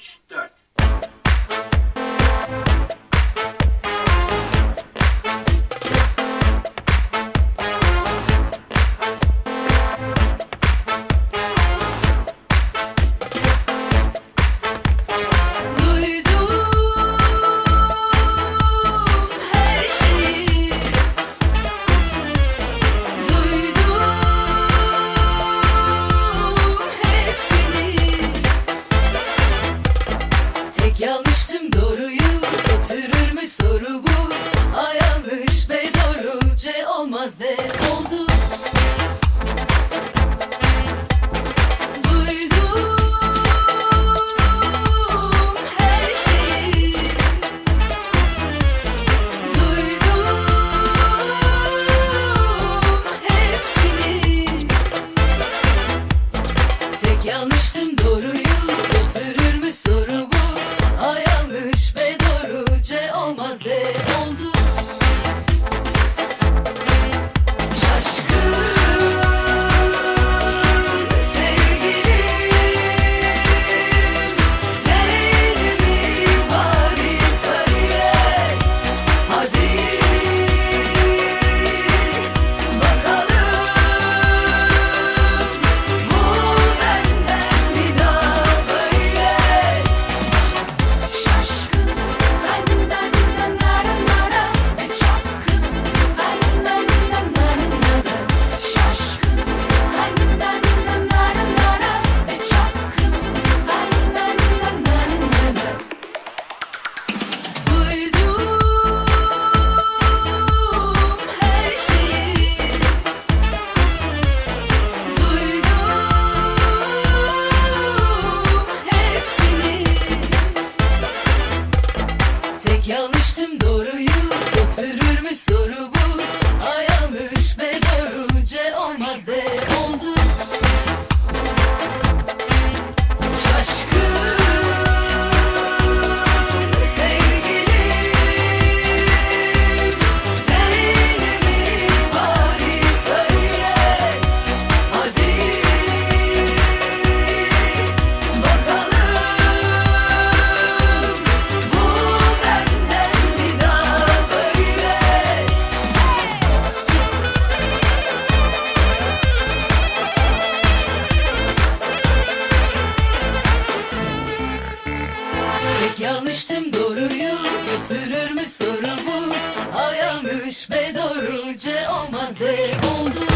3, 4. Yanlıştım doğruyu, götürürmüş soru bu. Ayanmış be doğru, C olmaz de oldu. Yanlıştım doğruyu, götürürmüş soru bu. Ayanmış be doğru, C olmaz de oldu. Şaşkın. Yanlıştım doğruyu, götürür mü soru bu? Ayanmış be doğru, C olmaz de oldu.